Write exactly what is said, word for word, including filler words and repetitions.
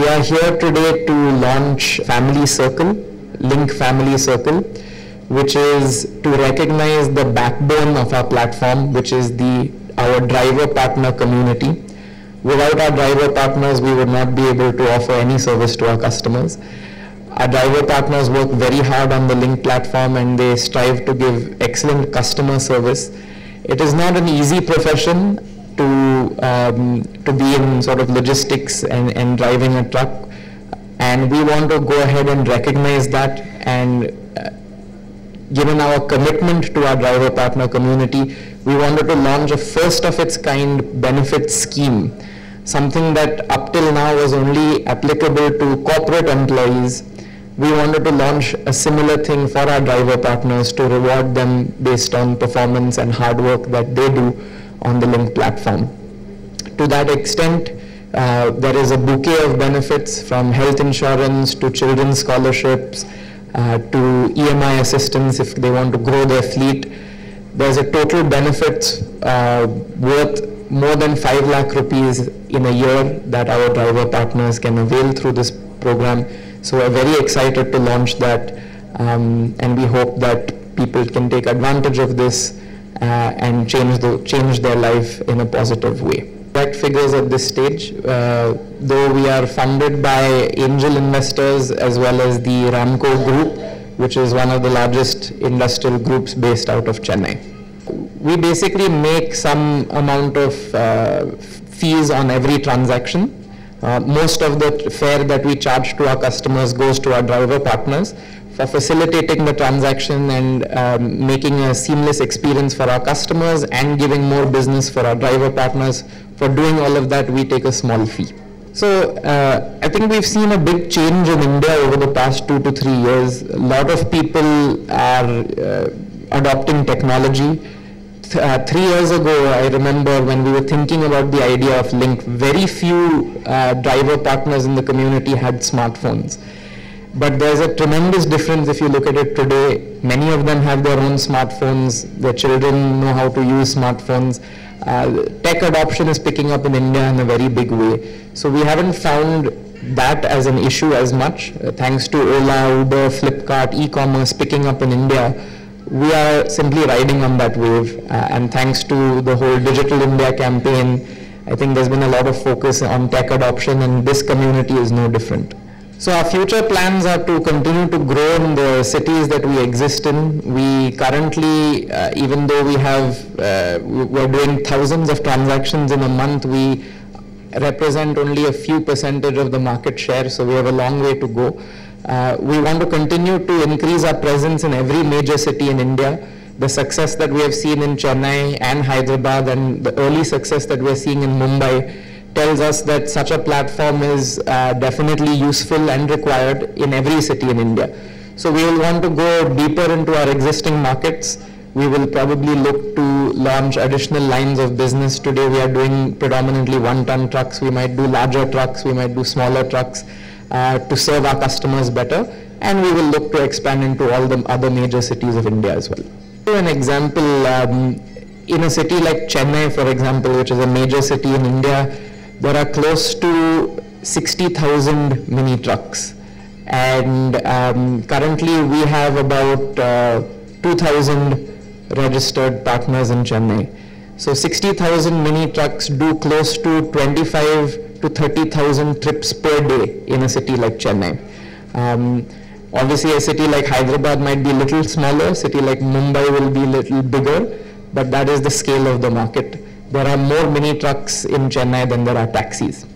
We are here today to launch Family Circle, Lynk Family Circle, which is to recognize the backbone of our platform, which is the our driver partner community. Without our driver partners, we would not be able to offer any service to our customers. Our driver partners work very hard on the Lynk platform and they strive to give excellent customer service. It is not an easy profession to, um, to be in sort of logistics and, and driving a truck, and we want to go ahead and recognize that, and uh, given our commitment to our driver partner community, we wanted to launch a first of its kind benefit scheme, something that up till now was only applicable to corporate employees. We wanted to launch a similar thing for our driver partners to reward them based on performance and hard work that they do on the Lynk platform. To that extent, uh, there is a bouquet of benefits from health insurance to children's scholarships uh, to E M I assistance if they want to grow their fleet. There's a total benefit uh, worth more than five lakh rupees in a year that our driver partners can avail through this program. So we're very excited to launch that, um, and we hope that people can take advantage of this uh, and change, the, change their life in a positive way. Direct figures at this stage, uh, though we are funded by angel investors as well as the Ramco Group, which is one of the largest industrial groups based out of Chennai. We basically make some amount of uh, fees on every transaction. Uh, most of the fare that we charge to our customers goes to our driver partners for facilitating the transaction and um, making a seamless experience for our customers and giving more business for our driver partners. For doing all of that, we take a small fee. So uh, I think we've seen a big change in India over the past two to three years. A lot of people are uh, adopting technology. Uh, three years ago, I remember when we were thinking about the idea of Lynk, very few uh, driver partners in the community had smartphones. But there's a tremendous difference if you look at it today. Many of them have their own smartphones, their children know how to use smartphones. Uh, tech adoption is picking up in India in a very big way. So we haven't found that as an issue as much. Uh, thanks to Ola, Uber, Flipkart, e-commerce picking up in India, we are simply riding on that wave, uh, and thanks to the whole Digital India campaign, I think there's been a lot of focus on tech adoption, and this community is no different. So our future plans are to continue to grow in the cities that we exist in. We currently, uh, even though we have, uh, we're doing thousands of transactions in a month, we represent only a few percentage of the market share, so we have a long way to go. Uh, we want to continue to increase our presence in every major city in India. The success that we have seen in Chennai and Hyderabad and the early success that we are seeing in Mumbai tells us that such a platform is uh, definitely useful and required in every city in India. So we will want to go deeper into our existing markets. We will probably look to launch additional lines of business. Today we are doing predominantly one-ton trucks. We might do larger trucks, we might do smaller trucks. Uh, to serve our customers better, and we will look to expand into all the other major cities of India as well. For an example, um, in a city like Chennai, for example, which is a major city in India, there are close to sixty thousand mini trucks, and um, currently we have about uh, two thousand registered partners in Chennai. So sixty thousand mini trucks do close to twenty-five to thirty thousand trips per day in a city like Chennai. Um, obviously a city like Hyderabad might be a little smaller, a city like Mumbai will be a little bigger, but that is the scale of the market. There are more mini trucks in Chennai than there are taxis.